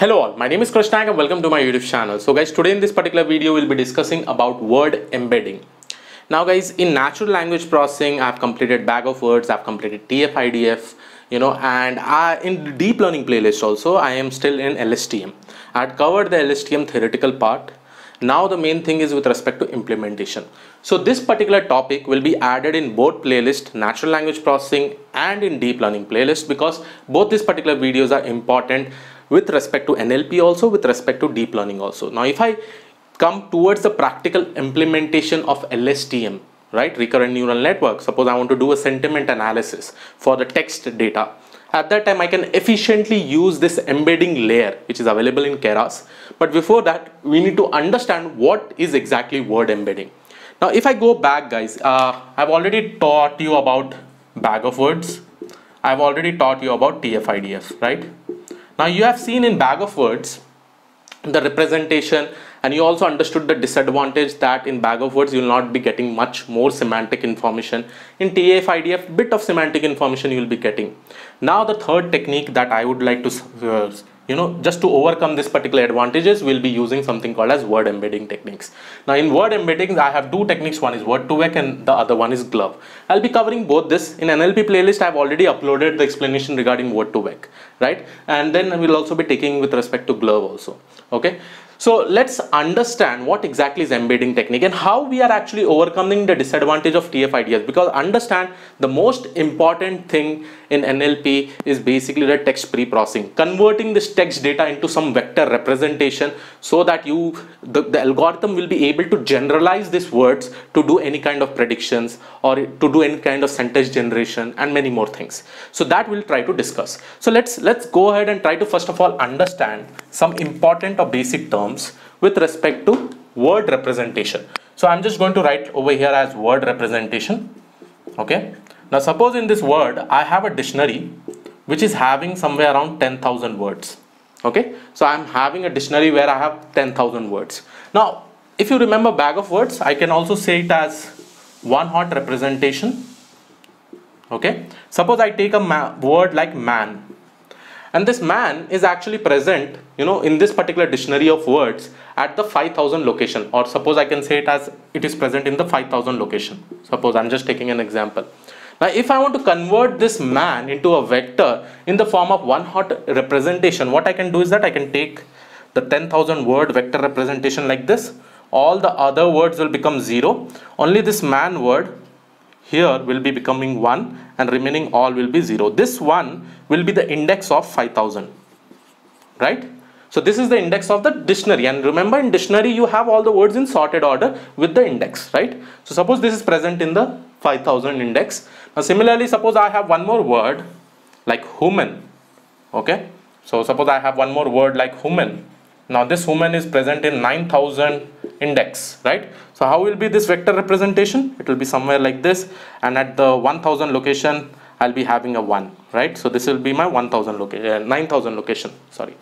Hello all, my name is Krish Naik and welcome to my YouTube channel. So guys, today in this particular video we'll be discussing about word embedding. Now guys, in natural language processing I've completed bag of words, I've completed TF-IDF, and in deep learning playlist also I am still in LSTM. I had covered the LSTM theoretical part. Now the main thing is with respect to implementation. So this particular topic will be added in both playlist, natural language processing and in deep learning playlist, because both these particular videos are important with respect to NLP also, with respect to deep learning also. Now, if I come towards the practical implementation of LSTM, right, recurrent neural network, suppose I want to do a sentiment analysis for the text data. At that time, I can efficiently use this embedding layer, which is available in Keras. But before that, we need to understand what is exactly word embedding. Now, if I go back, guys, I've already taught you about bag of words. I've already taught you about TF-IDF, right? Now you have seen in bag of words the representation, and you also understood the disadvantage that in bag of words you will not be getting much more semantic information. In TF-IDF, bit of semantic information you will be getting. Now the third technique that I would like to, just to overcome this particular advantages, we'll be using something called as word embedding techniques. Now in word embeddings, I have two techniques. One is word2vec and the other one is glove. I'll be covering both this in NLP playlist. I've already uploaded the explanation regarding word2vec, right? And then we'll also be taking with respect to glove also. Okay. So let's understand what exactly is embedding technique and how we are actually overcoming the disadvantage of TF-IDF, because understand the most important thing in NLP is basically the text pre-processing, converting this text data into some vector representation so that the algorithm will be able to generalize these words to do any kind of predictions or to do any kind of sentence generation and many more things. So that we'll try to discuss. So let's go ahead and try to first of all understand some important or basic terms with respect to word representation. So I'm just going to write over here as word representation. Okay. Now suppose in this word, I have a dictionary which is having somewhere around 10,000 words. Okay. So I'm having a dictionary where I have 10,000 words. Now, if you remember bag of words, I can also say it as one hot representation. Okay. Suppose I take a word like man. And this man is actually present, in this particular dictionary of words at the 5000 location, or suppose I can say it as it is present in the 5000 location. Suppose I'm just taking an example. Now, if I want to convert this man into a vector in the form of one hot representation, what I can do is that I can take the 10,000 word vector representation like this. All the other words will become zero. Only this man word here will be becoming 1 and remaining all will be 0. This 1 will be the index of 5000, right? So this is the index of the dictionary, and remember in dictionary you have all the words in sorted order with the index, right? So suppose this is present in the 5000 index. Now similarly, suppose I have one more word like human, okay? So suppose I have one more word like human. Now this human is present in 9000 index, right? So how will be this vector representation? It will be somewhere like this, and at the 1000 location I'll be having a 1, right? So this will be my 9000 location, sorry.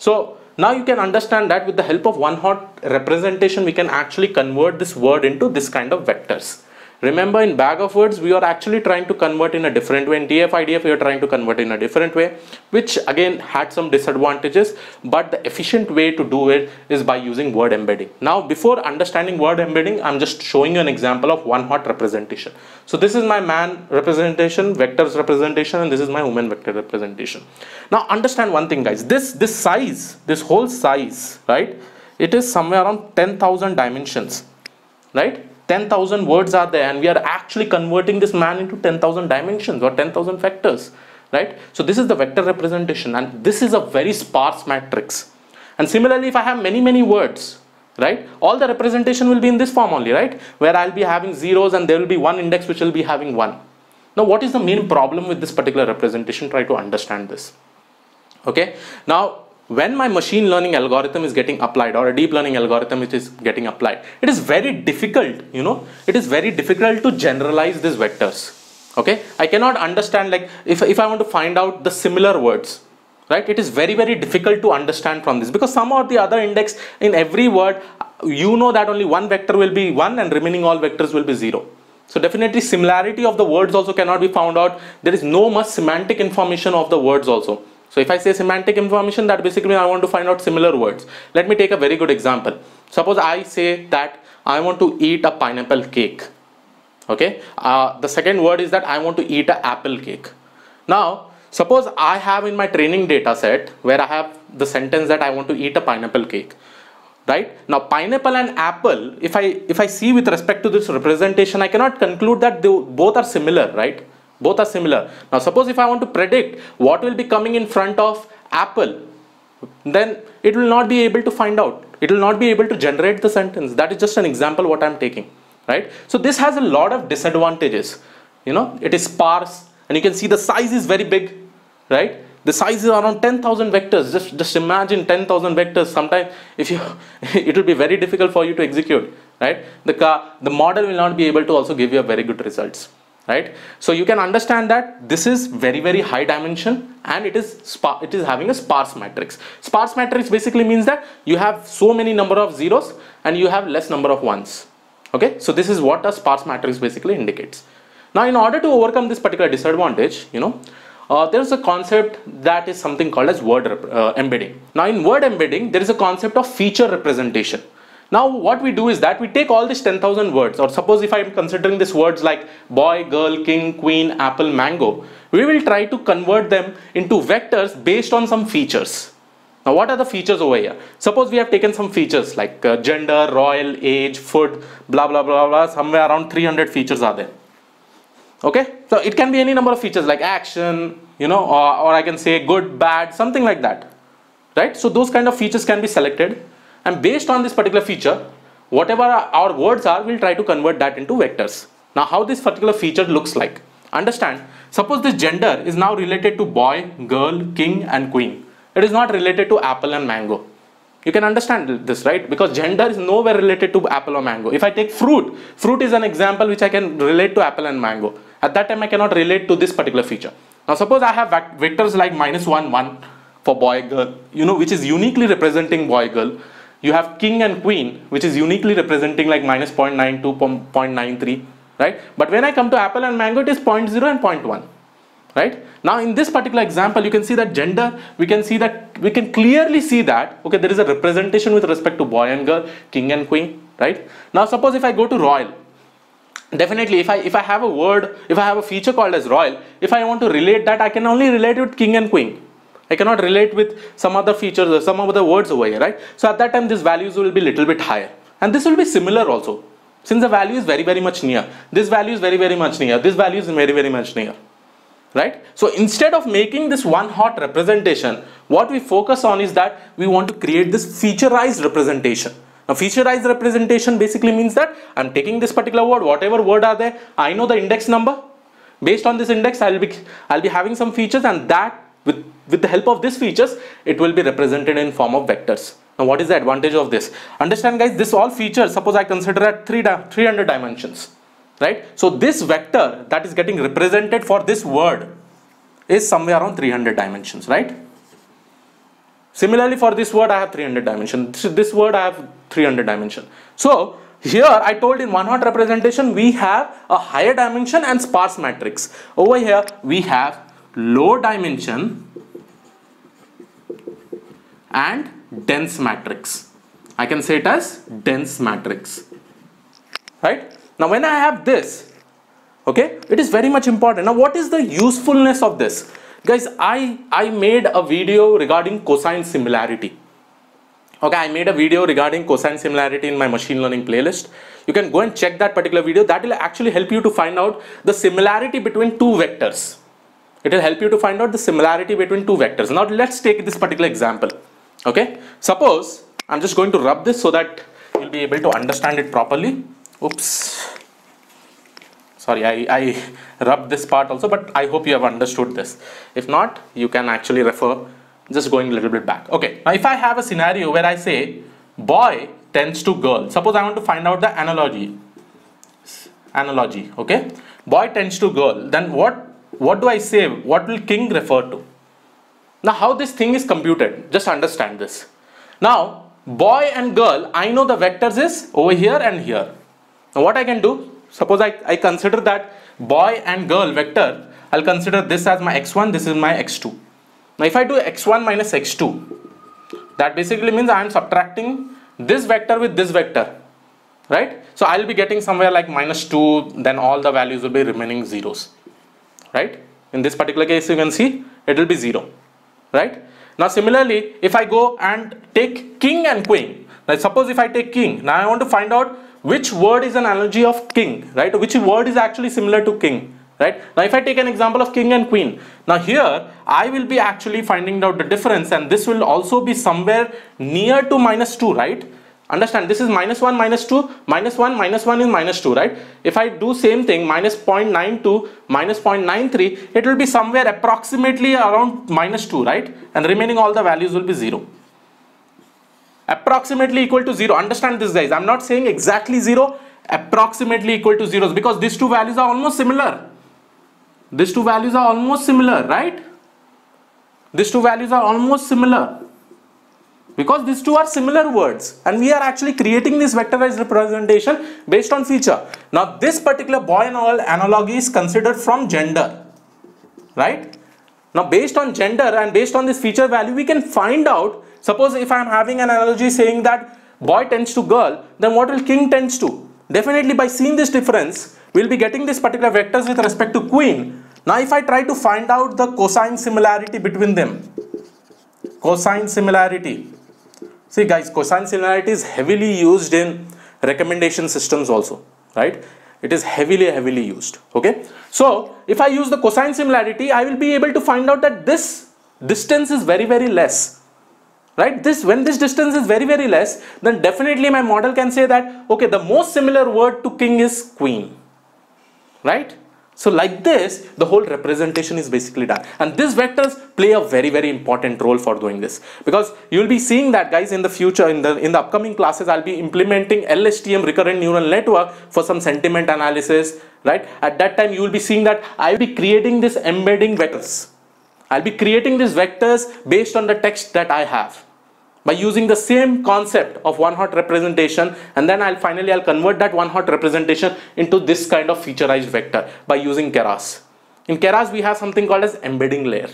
So now you can understand that with the help of one hot representation we can actually convert this word into this kind of vectors. Remember in bag of words we are actually trying to convert in a different way. In TF-IDF we are trying to convert in a different way, which again had some disadvantages, but the efficient way to do it is by using word embedding. Now before understanding word embedding, I'm just showing you an example of one hot representation. So this is my man representation, vectors representation, and this is my human vector representation. Now understand one thing guys, this size, this whole size, right, it is somewhere around 10,000 dimensions, right? 10,000 words are there, and we are actually converting this man into 10,000 dimensions or 10,000 vectors, right? So this is the vector representation, and this is a very sparse matrix. And similarly, if I have many words, right, all the representation will be in this form only, right, where I'll be having zeros and there will be one index which will be having 1. Now what is the main problem with this particular representation? Try to understand this. Okay. Now when my machine learning algorithm is getting applied, or a deep learning algorithm which is getting applied, it is very difficult, to generalize these vectors. Okay. I cannot understand, like if I want to find out the similar words, right, it is very difficult to understand from this, because some or the other index in every word, that only one vector will be 1 and remaining all vectors will be 0. So definitely similarity of the words also cannot be found out. There is no much semantic information of the words also. So if I say semantic information, that basically I want to find out similar words. Let me take a very good example. Suppose I say that I want to eat a pineapple cake. Okay. The second word is that I want to eat an apple cake. Now, suppose I have in my training data set where I have the sentence that I want to eat a pineapple cake. Right? Now, pineapple and apple, if I see with respect to this representation, I cannot conclude that they both are similar, right? Both are similar. Now, suppose if I want to predict what will be coming in front of apple, then it will not be able to find out. It will not be able to generate the sentence. That is just an example what I am taking, right? So this has a lot of disadvantages. You know, it is sparse, and you can see the size is very big, right? The size is around 10,000 vectors. Just imagine 10,000 vectors. Sometimes if you, it will be very difficult for you to execute, right? The model will not be able to also give you a very good results. Right, so you can understand that this is very, very high dimension, and it is having a sparse matrix. Sparse matrix basically means that you have so many number of zeros and you have less number of ones. Okay, so this is what a sparse matrix basically indicates. Now, in order to overcome this particular disadvantage, you know, there is a concept that is something called as word embedding. Now, in word embedding, there is a concept of feature representation. Now, what we do is that we take all these 10,000 words, or suppose if I am considering these words like boy, girl, king, queen, apple, mango, we will try to convert them into vectors based on some features. Now, what are the features over here? Suppose we have taken some features like gender, royal, age, food, blah, blah, blah, blah, somewhere around 300 features are there. Okay, so it can be any number of features like action, you know, or I can say good, bad, something like that, right? So those kind of features can be selected. And based on this particular feature, whatever our words are, we'll try to convert that into vectors. Now, how this particular feature looks like. Understand, suppose this gender is now related to boy, girl, king and queen. It is not related to apple and mango. You can understand this, right? Because gender is nowhere related to apple or mango. If I take fruit, fruit is an example which I can relate to apple and mango. At that time, I cannot relate to this particular feature. Now, suppose I have vectors like -1, 1 for boy, girl, you know, which is uniquely representing boy, girl. You have king and queen, which is uniquely representing like -0.92, 0.93, right? But when I come to apple and mango, it is 0.0 and 0.1, right? Now, in this particular example, you can see that gender, we can clearly see that, okay, there is a representation with respect to boy and girl, king and queen, right? Now, suppose if I go to royal, definitely if I have a word, if I have a feature called as royal, if I want to relate that, I can only relate with king and queen. I cannot relate with some other features or some other words over here, right? So at that time, these values will be little bit higher. And this will be similar also. Since the value is very, very much near. This value is very, very much near. This value is very, very much near, right? So instead of making this one hot representation, what we focus on is that we want to create this featureized representation. Now, featureized representation basically means that I'm taking this particular word, whatever word are there, I know the index number. Based on this index, I'll be having some features, and that with the help of these features, it will be represented in form of vectors. Now, what is the advantage of this? Understand, guys, this all features, suppose I consider at 300 dimensions, right? So this vector that is getting represented for this word is somewhere around 300 dimensions, right? Similarly, for this word, I have 300 dimensions. This word, I have 300 dimension. So here, I told in one-hot representation, we have a higher dimension and sparse matrix. Over here, we have low dimension and dense matrix. I can say it as dense matrix, right? Now, when I have this, okay, it is very much important. Now, what is the usefulness of this? Guys, I made a video regarding cosine similarity. Okay, I made a video regarding cosine similarity in my machine learning playlist. You can go and check that particular video. That will actually help you to find out the similarity between two vectors. It will help you to find out the similarity between two vectors. Now, let's take this particular example. Okay, suppose I'm just going to rub this so that you'll be able to understand it properly. Oops, sorry, I rubbed this part also, but I hope you have understood this. If not, you can actually refer, just going a little bit back. Okay, now if I have a scenario where I say boy tends to girl, suppose I want to find out the analogy, okay, boy tends to girl, then what do I say? What will king refer to? Now, how this thing is computed, just understand this. Now, boy and girl, I know the vectors is over here and here. Now, what I can do? Suppose I consider that boy and girl vector. I'll consider this as my x1, this is my x2. Now if I do x1 minus x2, that basically means I am subtracting this vector with this vector, right? So I'll be getting somewhere like -2, then all the values will be remaining zeros, right? In this particular case, you can see it will be 0, right? Now similarly, if I go and take king and queen, now suppose if I take king, now I want to find out which word is an analogy of king, right? Which word is actually similar to king, right? Now if I take an example of king and queen, now here I will be actually finding out the difference, and this will also be somewhere near to -2, right? Understand, this is -1 -2 -1 -1 is -2, right? If I do same thing -0.92 -0.93, it will be somewhere approximately around -2, right? And remaining all the values will be 0, approximately equal to 0. Understand this, guys, I'm not saying exactly 0, approximately equal to 0, because these two values are almost similar. These two values are almost similar, right? These two values are almost similar, because these two are similar words, and we are actually creating this vectorized representation based on feature. Now this particular boy and girl analogy is considered from gender, right? Now based on gender and based on this feature value, we can find out, suppose if I am having an analogy saying that boy tends to girl, then what will king tends to? Definitely by seeing this difference, we will be getting this particular vectors with respect to queen. Now if I try to find out the cosine similarity between them, cosine similarity. See guys, cosine similarity is heavily used in recommendation systems also, right? It is heavily used, okay? So if I use the cosine similarity, I will be able to find out that this distance is very less, right? This, when this distance is very less, then definitely my model can say that, okay, the most similar word to king is queen, right? So like this, the whole representation is basically done. And these vectors play a very important role for doing this, because you'll be seeing that, guys, in the future, in the upcoming classes, I'll be implementing LSTM, recurrent neural network, for some sentiment analysis, right? At that time, you'll be seeing that I'll be creating this embedding vectors. I'll be creating these vectors based on the text that I have, by using the same concept of one-hot representation, and then I'll finally convert that one-hot representation into this kind of featureized vector by using Keras. In Keras, we have something called as embedding layer.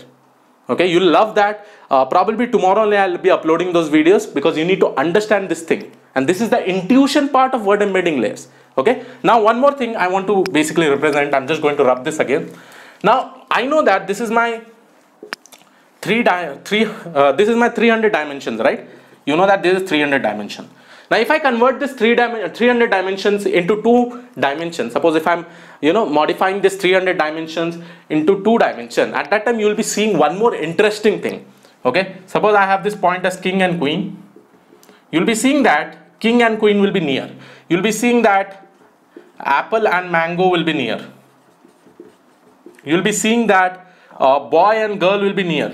Okay, you'll love that. Probably tomorrow I'll be uploading those videos, because you need to understand this thing. And this is the intuition part of word embedding layers. Okay, now one more thing I want to basically represent. I'm just going to rub this again. Now I know that this is my this is my 300 dimensions, right? You know that this is 300 dimension. Now if I convert this 300 dimensions into 2 dimensions, suppose if I'm modifying this 300 dimensions into 2 dimension, at that time you will be seeing one more interesting thing. Okay, suppose I have this point as king and queen. You'll be seeing that king and queen will be near. You'll be seeing that apple and mango will be near. You'll be seeing that boy and girl will be near.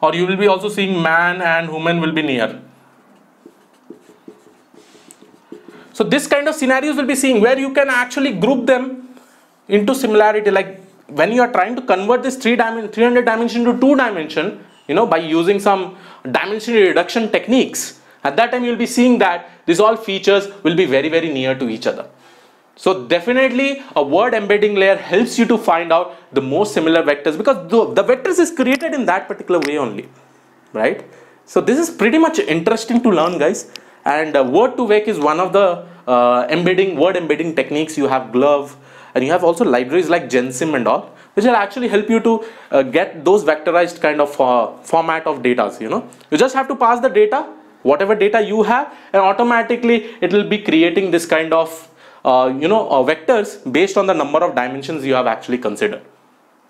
Or you will be also seeing man and woman will be near. So this kind of scenarios will be seeing, where you can actually group them into similarity. Like when you are trying to convert this 300 dimension to 2 dimension, by using some dimension reduction techniques, at that time you will be seeing that these all features will be very near to each other. So definitely a word embedding layer helps you to find out the most similar vectors, because the vectors is created in that particular way only, right? So this is pretty much interesting to learn, guys. And word2vec is one of the word embedding techniques. You have Glove, and you have also libraries like GenSim and all, which will actually help you to get those vectorized kind of format of data. You just have to pass the data, whatever data you have, and automatically it will be creating this kind of vectors based on the number of dimensions you have actually considered.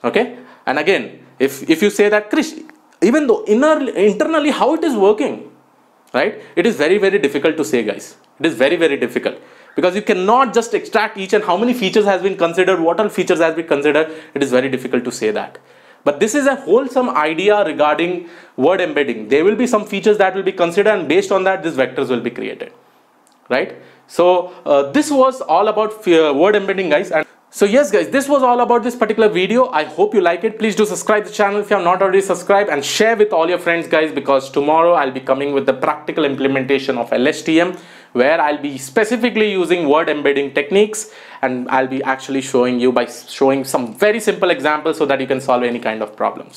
Okay, and again, if you say that, Krish, even though internally how it is working, right, it is very difficult to say, guys. It is very difficult, because you cannot just extract each and how many features has been considered, what all features has been considered. It is very difficult to say that. But this is a wholesome idea regarding word embedding. There will be some features that will be considered, and based on that, these vectors will be created, right? So this was all about word embedding, guys. And so yes, guys, this was all about this particular video. I hope you like it. Please do subscribe the channel if you have not already subscribed, and share with all your friends, guys, because tomorrow I'll be coming with the practical implementation of LSTM, where I'll be specifically using word embedding techniques, and I'll be actually showing you by showing some very simple examples so that you can solve any kind of problems.